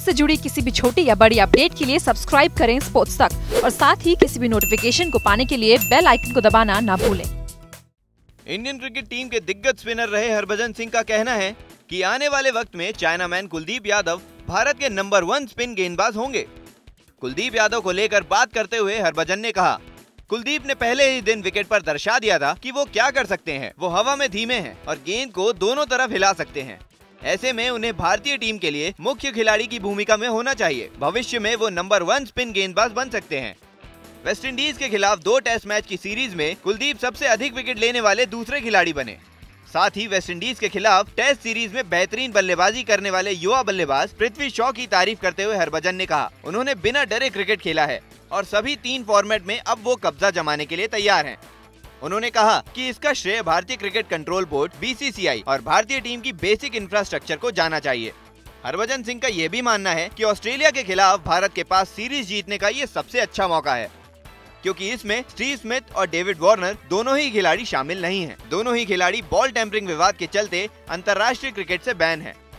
Sports से जुड़ी किसी भी छोटी या बड़ी अपडेट के लिए सब्सक्राइब करें स्पोर्ट्स तक, और साथ ही किसी भी नोटिफिकेशन को पाने के लिए बेल आइकन को दबाना ना भूलें। इंडियन क्रिकेट टीम के दिग्गज स्पिनर रहे हरभजन सिंह का कहना है कि आने वाले वक्त में चाइना मैन कुलदीप यादव भारत के नंबर 1 स्पिन गेंदबाज होंगे। कुलदीप यादव को लेकर बात करते हुए हरभजन ने कहा, कुलदीप ने पहले ही दिन विकेट पर दर्शा दिया था कि वो क्या कर सकते हैं। वो हवा में धीमे हैं और गेंद को दोनों तरफ हिला सकते हैं। ऐसे में उन्हें भारतीय टीम के लिए मुख्य खिलाड़ी की भूमिका में होना चाहिए। भविष्य में वो नंबर 1 स्पिन गेंदबाज बन सकते हैं। वेस्टइंडीज के खिलाफ 2 टेस्ट मैच की सीरीज में कुलदीप सबसे अधिक विकेट लेने वाले दूसरे खिलाड़ी बने। साथ ही वेस्टइंडीज के खिलाफ टेस्ट सीरीज में बेहतरीन बल्लेबाजी करने वाले युवा बल्लेबाज पृथ्वी शॉ की तारीफ करते हुए हरभजन ने कहा, उन्होंने बिना डरे क्रिकेट खेला है और सभी 3 फॉर्मेट में अब वो कब्जा जमाने के लिए तैयार हैं। उन्होंने कहा कि इसका श्रेय भारतीय क्रिकेट कंट्रोल बोर्ड (बीसीसीआई) और भारतीय टीम की बेसिक इंफ्रास्ट्रक्चर को जाना चाहिए। हरभजन सिंह का ये भी मानना है कि ऑस्ट्रेलिया के खिलाफ भारत के पास सीरीज जीतने का ये सबसे अच्छा मौका है, क्योंकि इसमें स्टीव स्मिथ और डेविड वॉर्नर दोनों ही खिलाड़ी शामिल नहीं हैं। दोनों ही खिलाड़ी बॉल टेम्परिंग विवाद के चलते अंतर्राष्ट्रीय क्रिकेट से बैन हैं।